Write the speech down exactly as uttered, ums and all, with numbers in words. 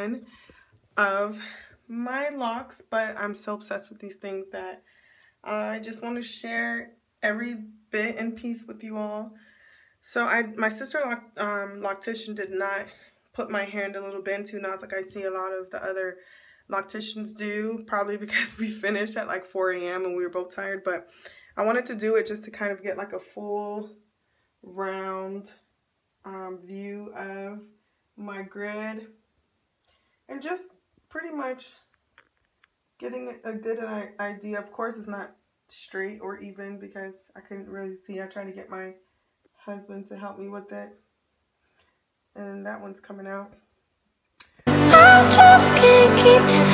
one of my locks, but I'm so obsessed with these things that I just want to share every bit and piece with you all. So I, my sister um, loctician did not put my hair in a little bend too knots like I see a lot of the other locticians do, probably because we finished at like four A M and we were both tired, but I wanted to do it just to kind of get like a full round um, view of my grid and just pretty much getting a good idea. Of course it's not straight or even because I couldn't really see. I tried to get my husband to help me with it, and that one's coming out. I just can't keep